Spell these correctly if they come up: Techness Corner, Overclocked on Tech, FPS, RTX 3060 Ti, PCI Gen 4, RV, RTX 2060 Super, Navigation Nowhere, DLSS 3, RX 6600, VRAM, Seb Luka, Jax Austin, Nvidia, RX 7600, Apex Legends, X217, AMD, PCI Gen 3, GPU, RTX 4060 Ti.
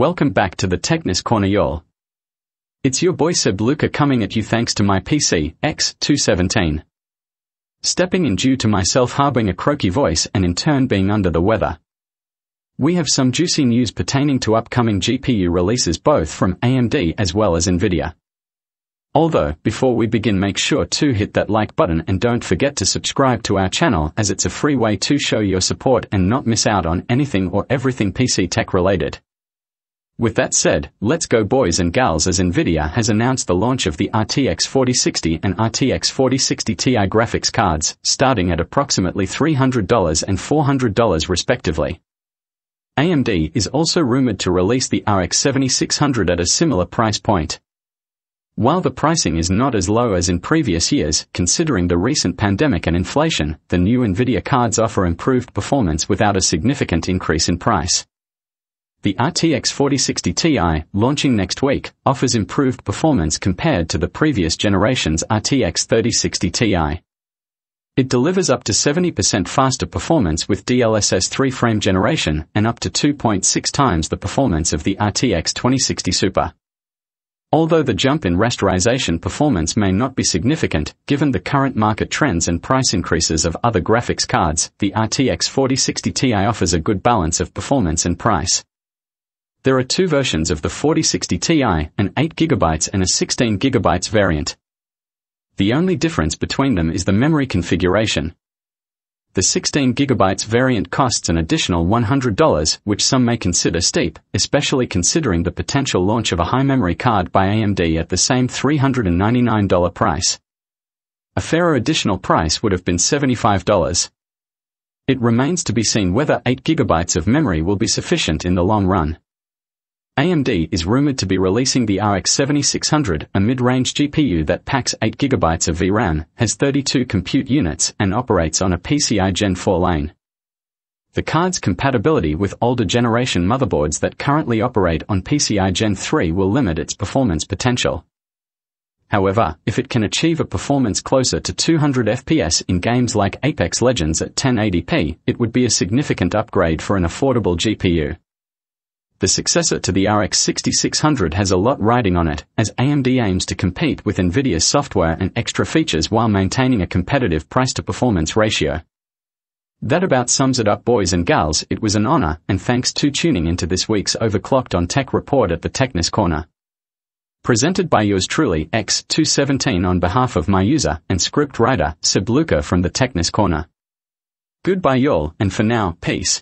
Welcome back to the Techness Corner, y'all. It's your boy Seb Luka coming at you thanks to my PC, X217. Stepping in due to myself harboring a croaky voice and in turn being under the weather. We have some juicy news pertaining to upcoming GPU releases both from AMD as well as Nvidia. Although, before we begin, make sure to hit that like button and don't forget to subscribe to our channel, as it's a free way to show your support and not miss out on anything or everything PC tech related. With that said, let's go boys and gals, as Nvidia has announced the launch of the RTX 4060 and RTX 4060 Ti graphics cards, starting at approximately $300 and $400 respectively. AMD is also rumored to release the RX 7600 at a similar price point. While the pricing is not as low as in previous years, considering the recent pandemic and inflation, the new Nvidia cards offer improved performance without a significant increase in price. The RTX 4060 Ti, launching next week, offers improved performance compared to the previous generation's RTX 3060 Ti. It delivers up to 70% faster performance with DLSS 3 frame generation and up to 2.6 times the performance of the RTX 2060 Super. Although the jump in rasterization performance may not be significant, given the current market trends and price increases of other graphics cards, the RTX 4060 Ti offers a good balance of performance and price. There are two versions of the 4060 Ti, an 8GB and a 16GB variant. The only difference between them is the memory configuration. The 16GB variant costs an additional $100, which some may consider steep, especially considering the potential launch of a high memory card by AMD at the same $399 price. A fairer additional price would have been $75. It remains to be seen whether 8GB of memory will be sufficient in the long run. AMD is rumored to be releasing the RX 7600, a mid-range GPU that packs 8GB of VRAM, has 32 compute units, and operates on a PCI Gen 4 lane. The card's compatibility with older generation motherboards that currently operate on PCI Gen 3 will limit its performance potential. However, if it can achieve a performance closer to 200 FPS in games like Apex Legends at 1080p, it would be a significant upgrade for an affordable GPU. The successor to the RX 6600 has a lot riding on it, as AMD aims to compete with Nvidia's software and extra features while maintaining a competitive price-to-performance ratio. That about sums it up, boys and gals. It was an honor, and thanks to tuning into this week's Overclocked on Tech report at the Techness Corner. Presented by yours truly, X217, on behalf of my user and script writer, Seb Luka, from the Techness Corner. Goodbye y'all, and for now, peace.